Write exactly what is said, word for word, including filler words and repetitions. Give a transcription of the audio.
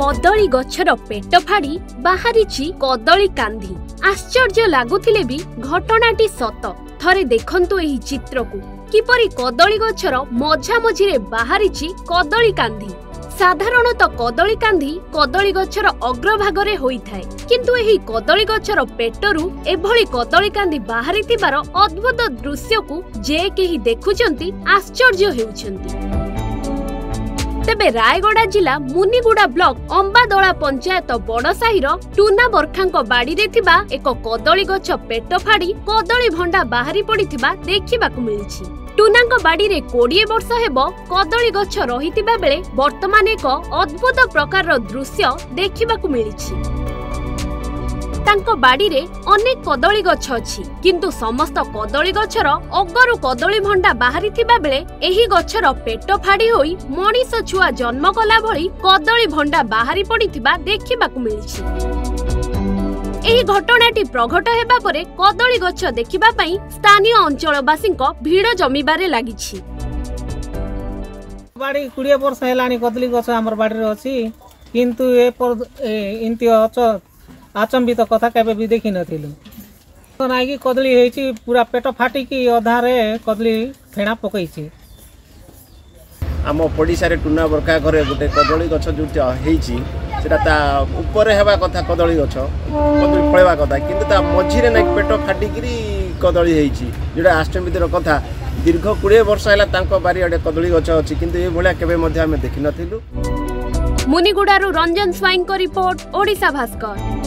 कदली गछर पेट फाड़ी बाहरी कदली कांधी। आश्चर्य लगुथिले भी घटनाटी सत। थरे देखंतु एही चित्र को किपरि कदली गछर मझा मझिरे बाहरी कदली कांधी। साधारणतः कदली कांधी कदली गछर अग्रभागरे होइथाय, किंतु एही कदली गछर पेटरू एभली कदली कांधी बाहरी थिबार अद्भुत दृश्य को जे केही देखुचंती आश्चर्य हेउचंती। तेबे रायगढ़ा जिला मुनिगुड़ा ब्लॉक अंबादोला पंचायत बड़साही टूना बरखा बाड़ी रे थिबा एक कदली गछ पेट फाड़ी कदली भंडा बाहरी पड़ी थिबा देखिबा को मिलछि। टूना को बाड़ी रे बीस वर्ष हेबो कदली गछ रही थिबा बेले वर्तमान एक अद्भुत प्रकार रो दृश्य देखिबा को मिलछि। तांको बाड़ी रे अनेक कदली गछ अछि, किंतु समस्त कदली गछर अगरु कदली भंडा बाहरी थिबा बेले एही गछर पेट फाड़ी होई मनीष छुआ जन्म कला भली कदली भंडा बाहरी पड़िथिबा देखिबा को मिलछि। एही घटनाटी प्रघट हेबा परे कदली गछ देखिबा पई स्थानीय अंचलवासींको भीड़ जमीबारे लागिछि। बाड़ी बीस वर्ष हेलानी कदली गछ हमर बाड़ी रे अछि, किंतु ए पर इनति अच आचंबित कथा केबे भी देखी नथिलु। नाइकी कदली हेछि पूरा पेट फाटी की अधारे कदली फेणा पकईछि। आम पड़ीसा रे टुना बरका घरे गोटे कदली गछ जुटा हेछि, सेटा ता ऊपर हेबा कथा कदली गछ कदली फळेबा कथा, किंतु ता मझी रे नै पेट फाटी गिरी कदली हेछि जेटा आचंबित रो कथा। दीर्घ बीस वर्ष हला तांको बारी आडे कदली गछ अछि, किंतु ए भळा केबे मध्ये आमे देखी नथिलु। मुनिगुडारु रंजन स्वाइंको रिपोर्ट, ओडिसा भास्कर।